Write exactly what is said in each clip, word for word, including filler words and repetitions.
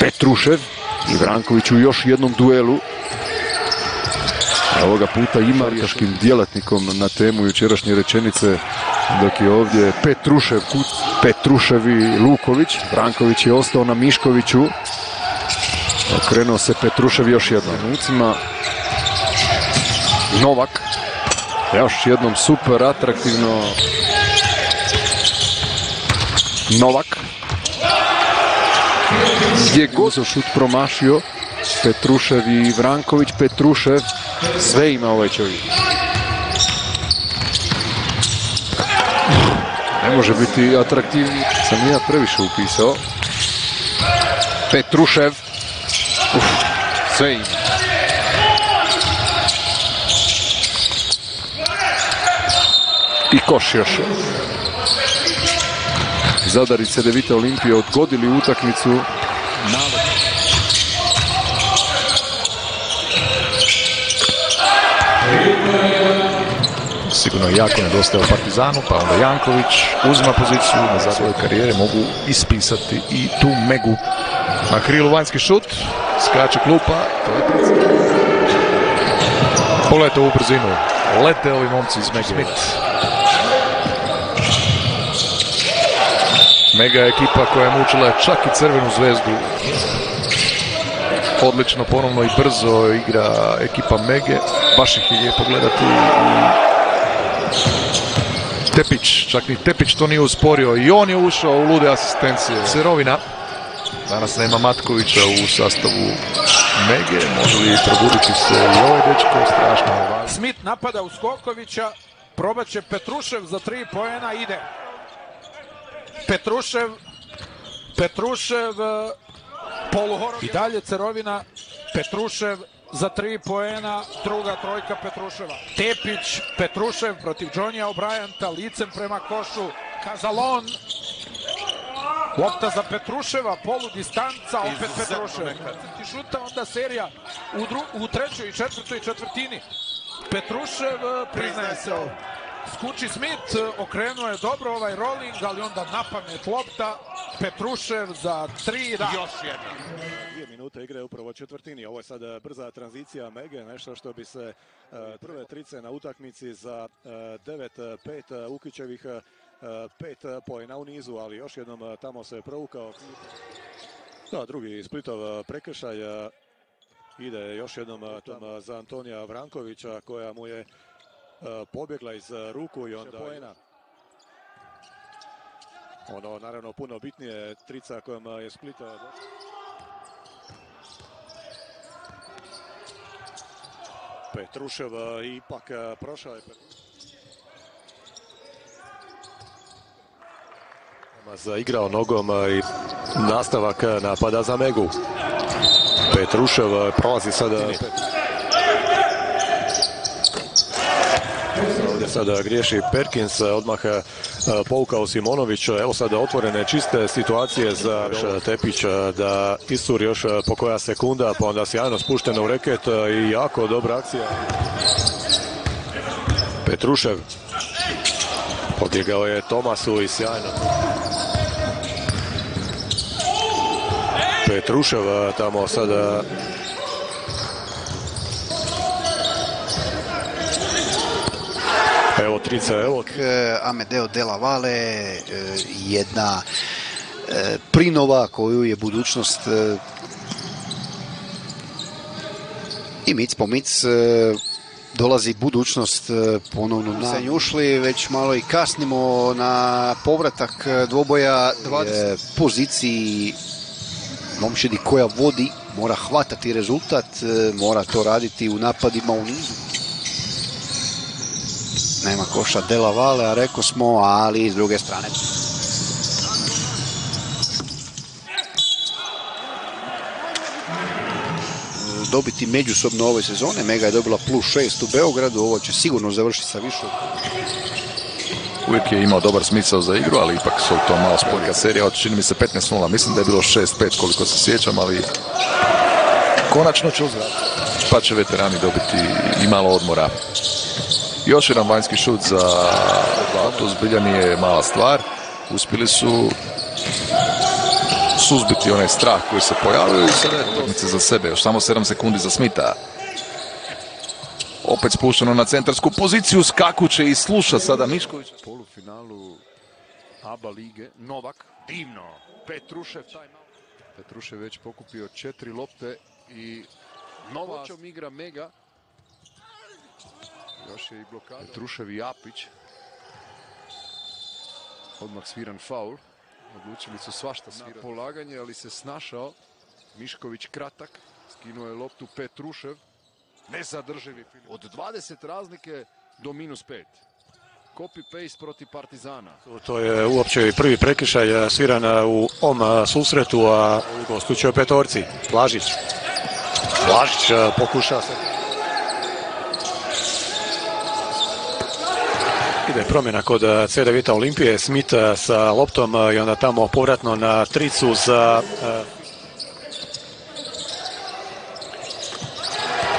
Petrušev i Vranković u još jednom duelu. Ovoga puta i markaškim djelatnikom na temu jučerašnje rečenice, dok je ovdje Petrušev, Petrušev i Luković. Vranković je ostao na Miškoviću. Okrenuo se Petrušev još jednom. Ucima Novak. Još jednom super atraktivno. Novak. Gdje je Gozoš šut promašio. Petrušev i Vranković. Petrušev sve ima ovaj čovjek. Ne može biti atraktivni. Sam ja previše upisao. Petrušev. Uf, sve ima. I koš još. Zadar i CDVita Olimpija odgodili utakmicu. Sigurno je jako nedostaje u Partizanu, pa onda Janković uzima poziciju na zadnjoj karijere, mogu ispisati i tu Megu. Na krilu vanjski šut, skače klupa, to je pricak. Polete u brzinu, lete ovi momci iz Mega. Smit. Mega je ekipa koja je mučila čak i Crvenu zvezdu. Odlično, ponovno i brzo igra ekipa Mege. Baš ih je lijepo gledati. Tepić, čak ni Tepić to nije usporio. I on je ušao u lude asistencije. Cerovina. Danas nema Matkovića u sastavu Mege. Može li probuditi se i ovaj dečko, strašno je važno. Smit napada u Skokovića. Probat će Petrušev za tri poena. Ide. Petrušev. Petrušev. I dalje Cerovina, Petrušev za tri poena, druga trojka Petruševa. Tepić, Petrušev protiv Johnnyja O'Brienta, licem prema košu, Kazalon, lopta za Petruševa, polu distanca, opet Petrušev. I šuta onda serija u trećoj i četvrtoj četvrtini. Petrušev priznaje se ovo. Skuči Smit, okrenuo je dobro ovaj rolling, ali onda napamet lopta. Petrušev za tri, da. Još jedna. Dvije minute igre upravo četvrtini. Ovo je sad brza tranzicija Mege, nešto što bi se uh, prve trice na utakmici za uh, devet pet Ukićevih uh, pet poena u nizu, ali još jednom uh, tamo se provukao. Da, drugi Splitov prekršaj uh, ide još jednom uh, tam, za Antonija Vrankovića, koja mu je pobjegla iz ruku i onda poena. Ono, naravno, puno bitnije trica kojom je Splita. Petrušev ipak prošao je. Zaigrao nogom i nastavak napada za Megu. Petrušev prolazi sada. Ovdje sada griješi Perkins, odmah poukao Simonović. Evo sada otvorene čiste situacije za Tepić da iscuri još po koja sekunda, pa onda sjajno spušteno u reket i jako dobra akcija. Petrušev pobjegao je Tomasu i sjajno. Petrušev tamo sada... Evo trica, evo. Amedeo Dela Vale, jedna prinova koju je budućnost i mic po mic dolazi budućnost ponovno na sanju ušli, već malo i kasnimo na povratak dvoboja dvadeset poziciji momčadi koja vodi, mora hvatati rezultat, mora to raditi u napadima u nizu. Nema koša Dela Vale, a rekao smo, ali s druge strane. Dobiti međusobno ove sezone. Mega je dobila plus šest u Beogradu, ovo će sigurno završiti sa više. Uvijek je imao dobar smisao za igru, ali ipak su to malo sporija serija. Čini mi se petnaest nula, mislim da je bilo šest pet koliko se sjećam, ali konačno će uzvratiti. Pa će veterani dobiti i malo odmora. Još jedan vanjski šut za Batu, zbilja nije mala stvar. Uspjeli su suzbiti onaj strah koji se pojavio i sada je utakmica za sebe. Još samo sedam sekundi za Smita. Opet spušteno na centarsku poziciju, skakuće i sluša sada Mišković. U polufinalu A B A lige Novak, divno, Petrušev. Petrušev već pokupio četiri lopte i Novačom igra Mega. Još je i blokada. Petrušev i Apić. Odmah sviran faul. Odlučili su svašta svirati. Na polaganje, ali se snašao. Mišković kratak. Skinuo je loptu Petrušev. Nezadrživi. Od dvadeset razlike do minus pet. Copy-paste protiv Partizana. To je uopće prvi prekršaj sviran u ovom susretu, a u gostućoj petorci. Blažić. Blažić pokuša se. Ide promjena kod CDVita Olimpije. Smit sa loptom i onda tamo povratno na tricu za...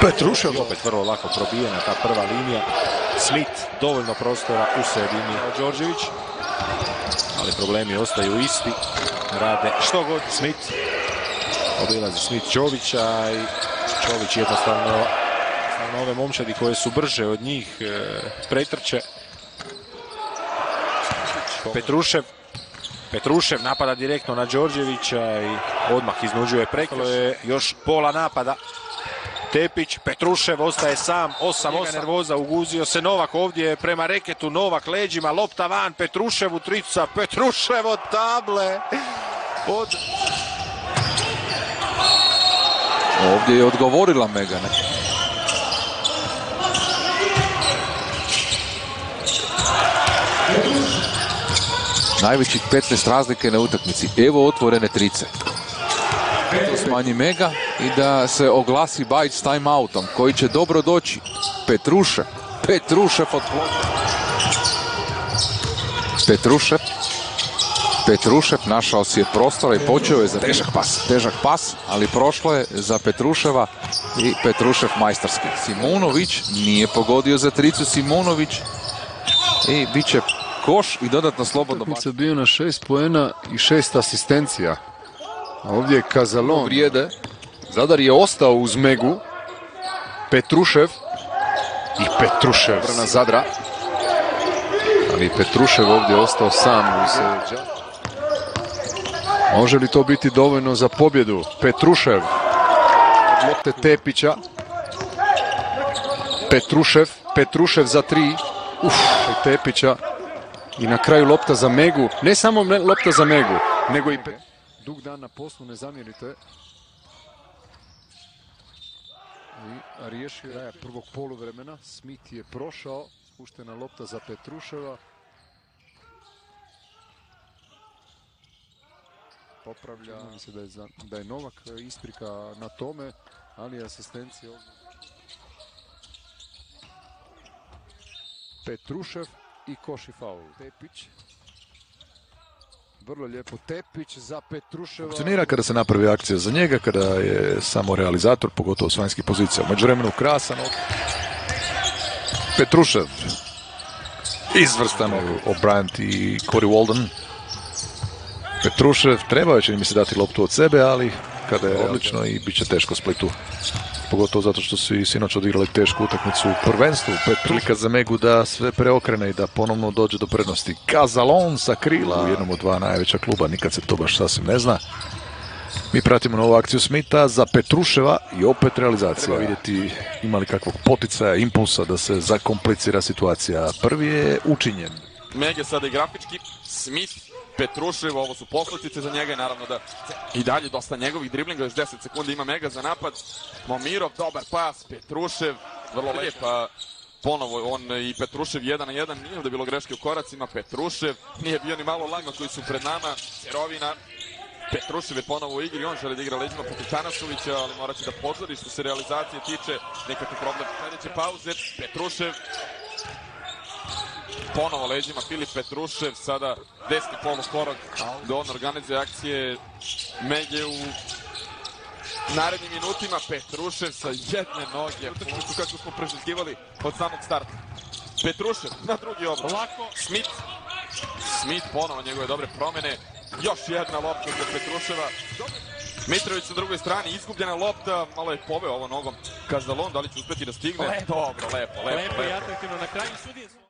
Petrušev opet vrlo lako probijena ta prva linija. Smit, dovoljno prostora u sredini. Đorđević, ali problemi ostaju isti. Rade što god Smit. Obilazi Smit Ćovića i Ćović jednostavno na ove momčadi koje su brže od njih pretrče. Petrušev. Petrušev napada direktno na Đorđevića i odmah iznuđuje prekršaj. Još pola napada. Tepić, Petrušev ostaje sam, osam osam. Nervoza, uguzio se Novak ovdje prema reketu, Novak leđima, lopta van, Petrušev u trica, Petrušev od table. Od... Ovdje je odgovorila Mega. Najvećih petnaest razlike na utakmici, evo otvorene trice. Smanji Mega i da se oglasi Bajić s timeoutom koji će dobro doći. Petrušev, Petrušev od bloka. Petrušev, Petrušev našao si je prostora i počeo je za težak pas. Težak pas, ali prošlo je za Petruševa i Petrušev majstarski. Simonović nije pogodio za tricu, Simonović i bit će koš i dodatno slobodno bacanje. Utakmica bio na šest poena i šest asistencija. A ovdje je Kazalon. Vrijede. Zadar je ostao uz Megu. Petrušev. I Petrušev. Brana Zadra. Ali Petrušev ovdje ostao sam. Može li to biti dovoljno za pobjedu? Petrušev. Lopte Tepića. Petrušev. Petrušev za tri. Uf, Tepića. I na kraju lopta za Megu. Ne samo lopta za Megu, nego i Petrušev. Dug dan na poslu, ne zamjerite. I riješio je prvog poluvremena. Smit je prošao. Spuštena lopta za Petruševa. Popravlja se da je Novak, isprika na tome, ali asistencija. Petrušev i koši faul. Tepić. Vrlo lijepo Tepić za Petruševa. Funkcionira kada se napravi akcija za njega, kada je samo realizator, pogotovo s vanjskih pozicija. Međuvremenu krasan. Petrušev. Izvrstan O'Brien i Corey Walden. Petrušev trebao će mi se dati loptu od sebe, ali kada je odlično i bit će teško Splitu. Pogotovo zato što su i sinoć odigrali tešku utakmicu u prvenstvu. Prilika za Megu da sve preokrene i da ponovno dođe do prednosti. Kazalon sa krila u jednom od dva najveća kluba, nikad se to baš sasvim ne zna. Mi pratimo novu akciju Smita za Petruševa i opet realizacija. Treba vidjeti ima li kakvog poticaja, impulsa da se zakomplicira situacija. Prvi je učinjen. Mega sada i grafički, Smith, Petrušev, ovo su posledice za njega i naravno da i dalje dosta njegovih driblinga, još deset sekundi ima Mega za napad. Momirov, dobar pas, Petrušev, vrlo lijepa, ponovo on i Petrušev jedan na jedan, nije da bilo greške u koracima, Petrušev, nije bio ni malo lagno koji su pred nama, Cerovina, Petrušev je ponovo u igri, on želi da igra leđima protiv Čanasovića, ali morat će da požari što se realizacije tiče, nekako problem sljedeće pauze, Petrušev. Ponovo leđima Filip Petrušev, sada desni polukorak do on organizuje akcije Mege u narednim minutima. Petrušev sa jedne noge, utakmicu kako smo preželjkivali od samog starta. Petrušev na drugi obrok. Smit, Smit ponovo njegove dobre promjene. Još jedna lopta za Petruševa. Mitrović na drugoj strani, izgubljena lopta, malo je poveo ovo nogom Kazdalon, da li će uspjeti da stigne? Dobro, lepo, lepo, lepo. Lepo i atraktivno, na kraju sudije su...